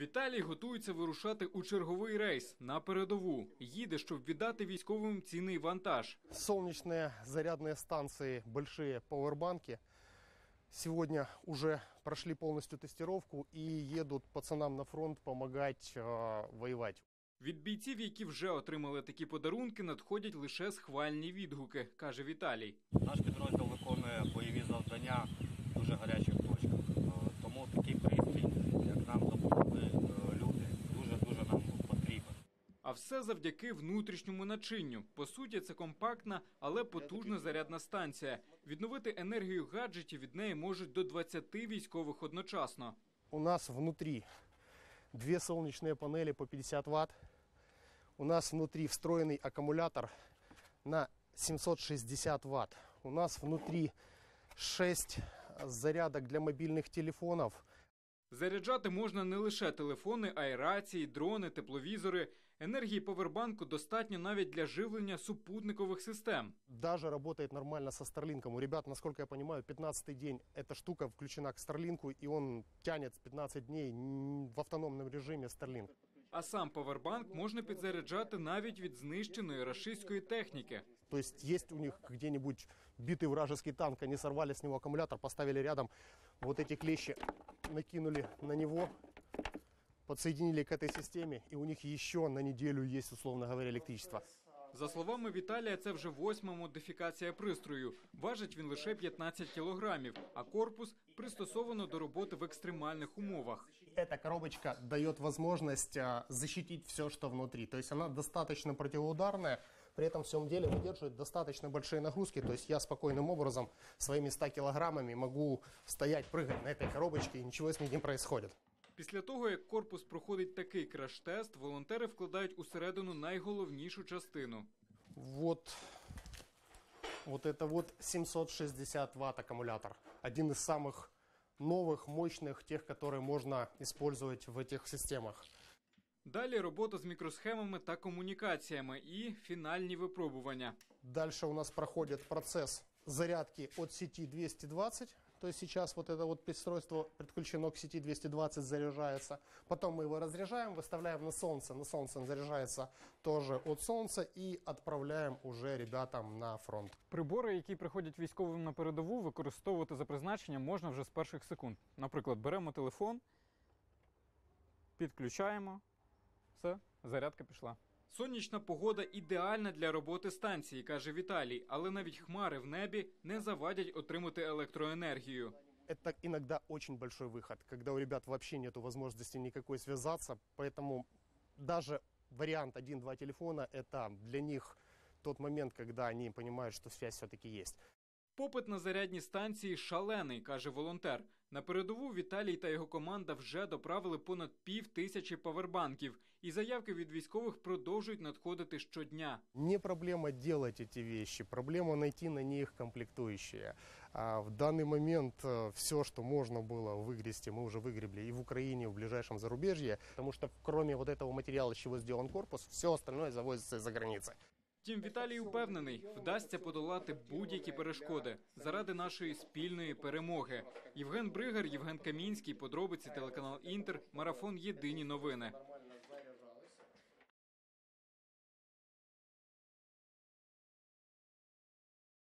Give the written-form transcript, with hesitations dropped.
Віталій готується вирушати у черговий рейс на передову. Їде, щоб віддати військовим цінний вантаж. Сонячні зарядні станції, великі пауербанки. Сегодня уже прошли полностью тестировку и едут пацанам на фронт помогать воевать. Від бійців, які вже отримали такі подарунки, надходять лише схвальні відгуки, каже Віталій. Наш підрозділ виконує бойові завдання в дуже гарячих точках. Тому такий пристрій, як нам допомогли люди, дуже-дуже нам потрібен. А все завдяки внутрішньому начинню. По суті, це компактна, але потужна зарядна станція. Відновити енергію гаджетів від неї можуть до 20 військових одночасно. У нас внутрі дві сонячні панелі по 50 Вт. У нас внутрі встроєний акумулятор на 760 Вт. У нас внутрі 6 зарядок для мобільних телефонів. Заряджати можна не лише телефони, а й рації, дрони, тепловізори. Енергії павербанку достатньо навіть для живлення супутникових систем. Даже працює нормально зі Starlink. У ребят, наскільки я розумію, 15-й день ця штука включена к Starlink, і він тягне 15 днів в автономному режимі Starlink. А сам павербанк можна підзаряджати навіть від знищеної рашистської техніки. Тобто є у них десь битий вражеський танк, вони сорвали з нього акумулятор, поставили рядом ось ці клещі. Накинули на него, подсоединили к этой системе, и у них еще на неделю есть, условно говоря, электричество. За словами Віталія, це вже 8-ма модифікація пристрою. Важить він лише 15 кілограмів, а корпус пристосовано до роботи в екстремальних умовах. Ця коробочка дає можливість захистити все, що внутрі. Тобто вона достатньо протиударна, при цьому всьому ділі витримує достатньо великі нагрузки. Тобто я спокійним образом своїми 100 кілограмами можу стояти, пригати на цій коробочці і нічого з ним не відбувається. Після того, як корпус проходить такий краш-тест, волонтери вкладають усередину найголовнішу частину. Ось це 760 Вт акумулятор. Один із самих нових, мощних, тих, які можна використовувати в цих системах. Далі робота з мікросхемами та комунікаціями і фінальні випробування. Далі у нас проходить процес зарядки від сіті 220. То есть сейчас вот это вот устройство подключено к сети 220, заряжается. Потом мы его разряжаем, выставляем на солнце. На солнце он заряжается тоже от солнца и отправляем уже ребятам на фронт. Прибори, які приходять військовим на передову, використовувати за призначенням можна вже з перших секунд. Наприклад, беремо телефон, підключаємо, все, зарядка пішла. Сонячна погода ідеальна для роботи станції, каже Віталій, але навіть хмари в небі не завадять отримати електроенергію. Це іноді дуже великий вихід, коли у хлопців взагалі немає можливості ніякої зв'язатися, тому навіть варіант 1-2 телефона – це для них той момент, коли вони розуміють, що зв'язок все-таки є. Попит на зарядні станції шалений, каже волонтер. На передову Віталій та його команда вже доправили понад 5000 павербанків. І заявки від військових продовжують надходити щодня. Не проблема робити ці речі, проблема знайти на них комплектуючі. В даний момент все, що можна було вигрібти, ми вже вигрібли і в Україні, і в ближайшому зарубіжжі. Тому що крім цього матеріалу, з чого зроблений корпус, все інше завозиться з-за кордону. Втім, Віталій упевнений, вдасться подолати будь-які перешкоди заради нашої спільної перемоги. Євген Бригар, Євген Камінський, Подробиці, телеканал Інтер, марафон «Єдині новини».